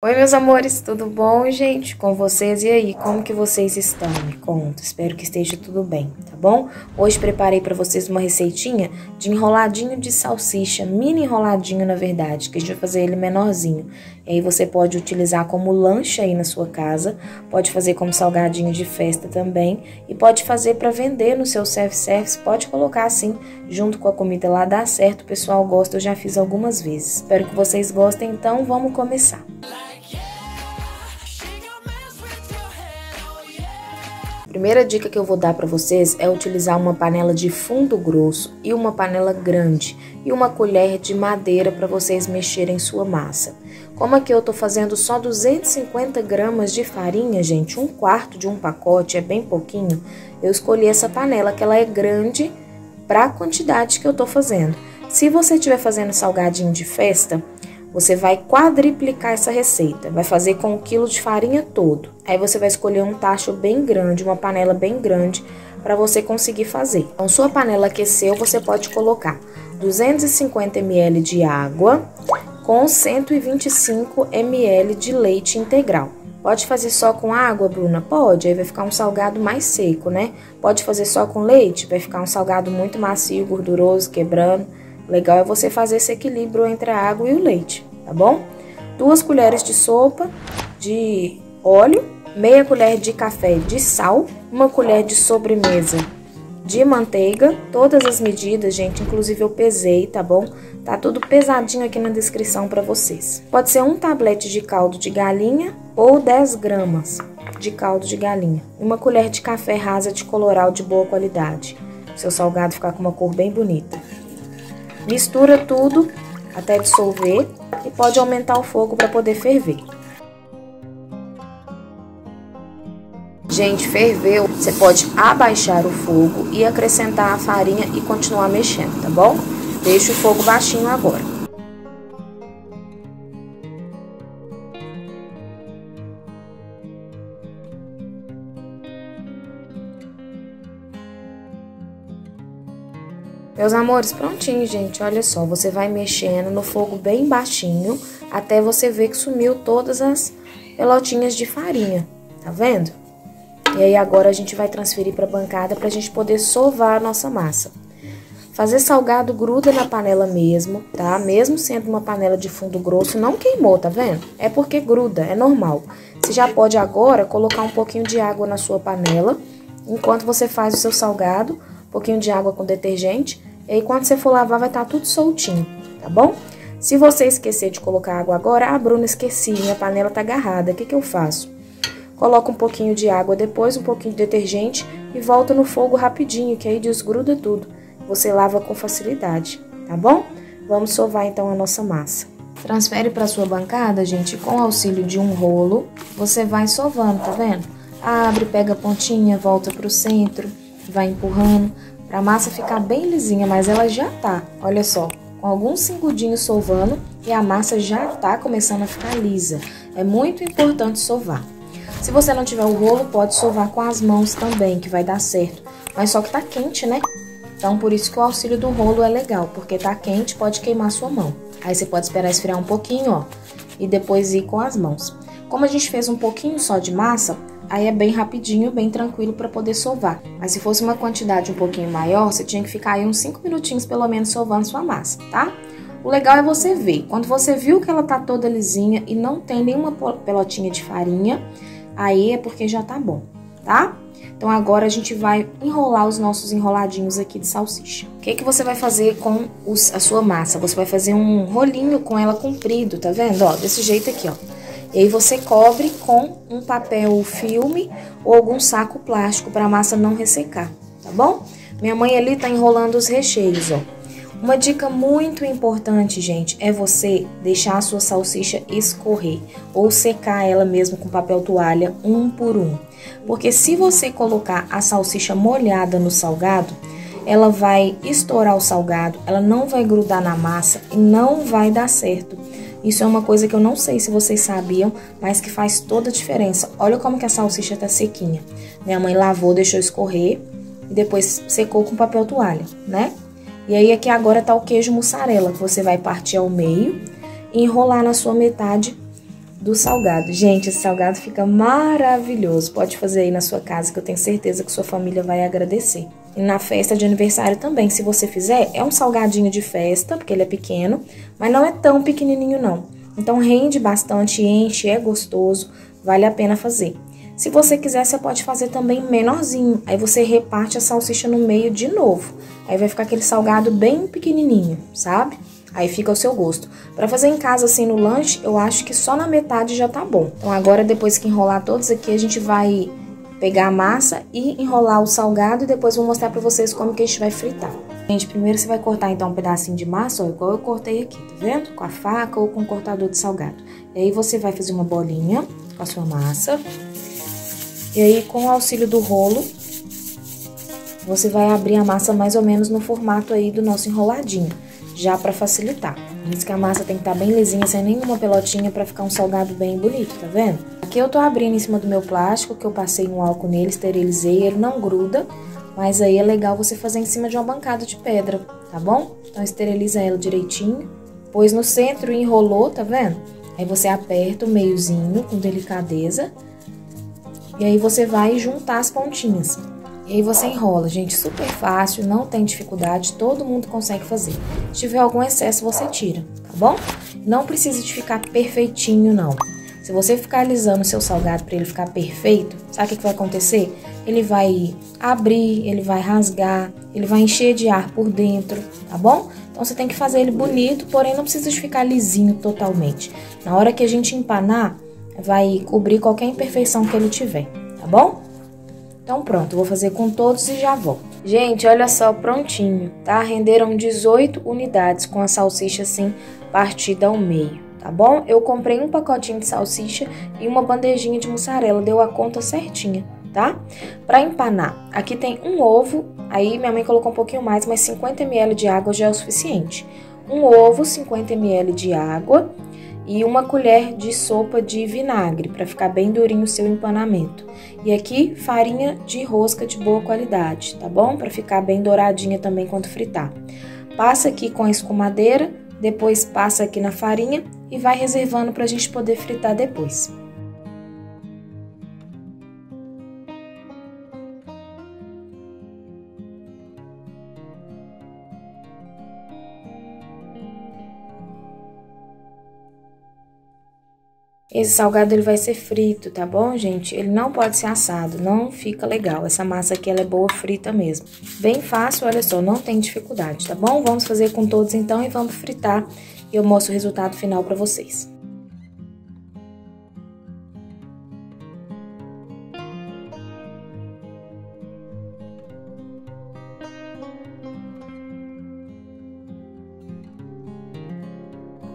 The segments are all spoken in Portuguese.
Oi, meus amores, tudo bom, gente? Com vocês? E aí, como que vocês estão? Me conta, espero que esteja tudo bem, tá bom? Hoje preparei pra vocês uma receitinha de enroladinho de salsicha, mini enroladinho, na verdade, que a gente vai fazer ele menorzinho. E aí você pode utilizar como lanche aí na sua casa, pode fazer como salgadinho de festa também, e pode fazer pra vender no seu self-service, pode colocar assim, junto com a comida lá, dá certo, o pessoal gosta, eu já fiz algumas vezes. Espero que vocês gostem, então vamos começar. Primeira dica que eu vou dar para vocês é utilizar uma panela de fundo grosso e uma panela grande e uma colher de madeira para vocês mexerem sua massa. Como aqui eu tô fazendo só 250 gramas de farinha, gente, 1/4 de um pacote, é bem pouquinho, eu escolhi essa panela que ela é grande para a quantidade que eu tô fazendo. Se você estiver fazendo salgadinho de festa, você vai quadriplicar essa receita, vai fazer com 1 quilo de farinha todo. Aí você vai escolher um tacho bem grande, uma panela bem grande, para você conseguir fazer. Então, sua panela aqueceu, você pode colocar 250 ml de água com 125 ml de leite integral. Pode fazer só com água, Bruna? Pode, aí vai ficar um salgado mais seco, né? Pode fazer só com leite, vai ficar um salgado muito macio, gorduroso, quebrando. Legal é você fazer esse equilíbrio entre a água e o leite, tá bom? 2 colheres de sopa de óleo, meia colher de café de sal, 1 colher de sobremesa de manteiga, todas as medidas, gente, inclusive eu pesei, tá bom? Tá tudo pesadinho aqui na descrição pra vocês. Pode ser 1 tablete de caldo de galinha ou 10 gramas de caldo de galinha. 1 colher de café rasa de colorau de boa qualidade. Seu salgado ficar com uma cor bem bonita. Mistura tudo até dissolver e pode aumentar o fogo para poder ferver. Gente, ferveu, você pode abaixar o fogo e acrescentar a farinha e continuar mexendo, tá bom? Deixa o fogo baixinho agora. Meus amores, prontinho, gente, olha só, você vai mexendo no fogo bem baixinho até você ver que sumiu todas as pelotinhas de farinha, tá vendo? E aí agora a gente vai transferir pra bancada pra gente poder sovar a nossa massa. Fazer salgado gruda na panela mesmo, tá? Mesmo sendo uma panela de fundo grosso, não queimou, tá vendo? É porque gruda, é normal. Você já pode agora colocar um pouquinho de água na sua panela, enquanto você faz o seu salgado, um pouquinho de água com detergente. E aí, quando você for lavar, vai estar tudo soltinho, tá bom? Se você esquecer de colocar água agora, ah, Bruna, esqueci, minha panela tá agarrada, o que que eu faço? Coloca um pouquinho de água depois, um pouquinho de detergente e volta no fogo rapidinho, que aí desgruda tudo. Você lava com facilidade, tá bom? Vamos sovar então a nossa massa. Transfere pra sua bancada, gente, com o auxílio de um rolo, você vai sovando, tá vendo? Abre, pega a pontinha, volta pro centro, vai empurrando, pra massa ficar bem lisinha, mas ela já tá, olha só, com alguns singudinhos sovando e a massa já tá começando a ficar lisa. É muito importante sovar. Se você não tiver o rolo, pode sovar com as mãos também, que vai dar certo. Mas só que tá quente, né? Então por isso que o auxílio do rolo é legal, porque tá quente, pode queimar sua mão. Aí você pode esperar esfriar um pouquinho, ó, e depois ir com as mãos. Como a gente fez um pouquinho só de massa, aí é bem rapidinho, bem tranquilo para poder sovar. Mas se fosse uma quantidade um pouquinho maior, você tinha que ficar aí uns 5 minutinhos pelo menos sovando sua massa, tá? O legal é você ver. Quando você viu que ela tá toda lisinha e não tem nenhuma pelotinha de farinha, aí é porque já tá bom, tá? Então agora a gente vai enrolar os nossos enroladinhos aqui de salsicha. O que que você vai fazer com a sua massa? Você vai fazer um rolinho com ela comprido, tá vendo? Ó, desse jeito aqui, ó. E aí você cobre com um papel filme ou algum saco plástico para a massa não ressecar, tá bom? Minha mãe ali tá enrolando os recheios, ó. Uma dica muito importante, gente, é você deixar a sua salsicha escorrer ou secar ela mesmo com papel toalha um por um. Porque se você colocar a salsicha molhada no salgado, ela vai estourar o salgado, ela não vai grudar na massa e não vai dar certo. Isso é uma coisa que eu não sei se vocês sabiam, mas que faz toda a diferença. Olha como que a salsicha tá sequinha. Minha mãe lavou, deixou escorrer e depois secou com papel toalha, né? E aí aqui agora tá o queijo mussarela, que você vai partir ao meio e enrolar na sua metade do salgado. Gente, esse salgado fica maravilhoso. Pode fazer aí na sua casa, que eu tenho certeza que sua família vai agradecer. E na festa de aniversário também, se você fizer, é um salgadinho de festa, porque ele é pequeno, mas não é tão pequenininho não. Então rende bastante, enche, é gostoso, vale a pena fazer. Se você quiser, você pode fazer também menorzinho, aí você reparte a salsicha no meio de novo. Aí vai ficar aquele salgado bem pequenininho, sabe? Aí fica ao seu gosto. Pra fazer em casa assim no lanche, eu acho que só na metade já tá bom. Então agora, depois que enrolar todos aqui, a gente vai pegar a massa e enrolar o salgado, e depois vou mostrar pra vocês como que a gente vai fritar. Gente, primeiro você vai cortar então um pedacinho de massa, ó, igual eu cortei aqui, tá vendo? Com a faca ou com o cortador de salgado. E aí você vai fazer uma bolinha com a sua massa. E aí, com o auxílio do rolo, você vai abrir a massa mais ou menos no formato aí do nosso enroladinho, já para facilitar. Diz que a massa tem que estar bem lisinha, sem nenhuma pelotinha, para ficar um salgado bem bonito, tá vendo? Aqui eu tô abrindo em cima do meu plástico, que eu passei um álcool nele, esterilizei, ele não gruda, mas aí é legal você fazer em cima de uma bancada de pedra, tá bom? Então esteriliza ela direitinho, pôs no centro e enrolou, tá vendo? Aí você aperta o meiozinho com delicadeza, e aí você vai juntar as pontinhas. E aí você enrola, gente, super fácil, não tem dificuldade, todo mundo consegue fazer. Se tiver algum excesso, você tira, tá bom? Não precisa de ficar perfeitinho, não. Se você ficar alisando o seu salgado para ele ficar perfeito, sabe o que vai acontecer? Ele vai abrir, ele vai rasgar, ele vai encher de ar por dentro, tá bom? Então você tem que fazer ele bonito, porém não precisa de ficar lisinho totalmente. Na hora que a gente empanar, vai cobrir qualquer imperfeição que ele tiver, tá bom? Então pronto, vou fazer com todos e já volto. Gente, olha só, prontinho, tá? Renderam 18 unidades com a salsicha assim partida ao meio, tá bom? Eu comprei um pacotinho de salsicha e uma bandejinha de mussarela, deu a conta certinha, tá? Pra empanar, aqui tem um ovo, aí minha mãe colocou um pouquinho mais, mas 50 ml de água já é o suficiente. Um ovo, 50 ml de água e uma colher de sopa de vinagre, para ficar bem durinho o seu empanamento. E aqui, farinha de rosca de boa qualidade, tá bom? Para ficar bem douradinha também quando fritar. Passa aqui com a escumadeira, depois passa aqui na farinha e vai reservando para a gente poder fritar depois. Esse salgado ele vai ser frito, tá bom, gente? Ele não pode ser assado, não fica legal. Essa massa aqui ela é boa frita mesmo. Bem fácil, olha só, não tem dificuldade, tá bom? Vamos fazer com todos então e vamos fritar. E eu mostro o resultado final pra vocês.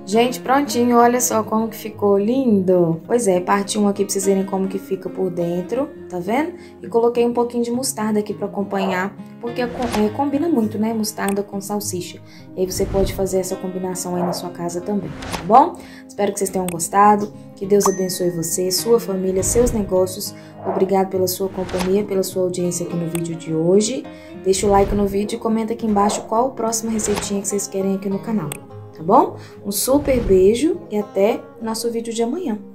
Gente, prontinho, olha só como que ficou lindo. Pois é, parte 1 aqui pra vocês verem como que fica por dentro, tá vendo? E coloquei um pouquinho de mostarda aqui pra acompanhar, porque combina muito, né? Mostarda com salsicha. E aí você pode fazer essa combinação aí na sua casa também, tá bom? Espero que vocês tenham gostado, que Deus abençoe você, sua família, seus negócios. Obrigado pela sua companhia, pela sua audiência aqui no vídeo de hoje. Deixa o like no vídeo e comenta aqui embaixo qual a próxima receitinha que vocês querem aqui no canal. Tá bom? Um super beijo e até nosso vídeo de amanhã.